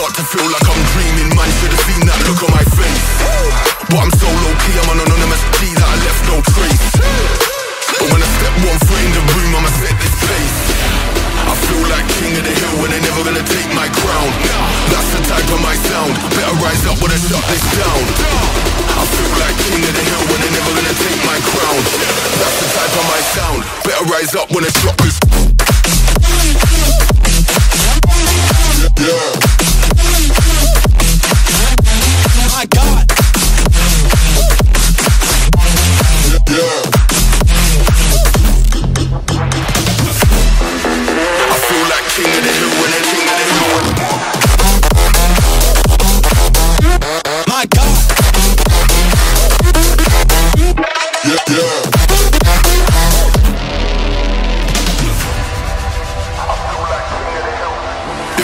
start to feel like I'm dreaming. Man should have seen that look on my face. But I'm so low key, I'm an anonymous G that I left no trace. But when I step one foot in the room, I'ma set this pace. I feel like king of the hill and they're never gonna take my crown. That's the type of my sound. Better rise up when I shut this down. I feel like king of the hill and they're never gonna take my crown. That's the type of my sound. Better rise up when I drop this.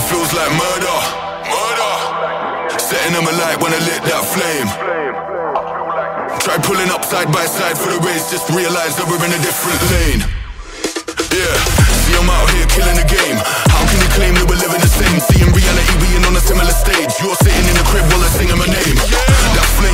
Feels like murder, murder. Setting them alight when I lit that flame. Try pulling up side by side for the race, just realize that we're in a different lane. Yeah, see I'm out here killing the game. How can you claim that we're living the same? See in reality we ain't on a similar stage. You're sitting in the crib while I sing my name. That flame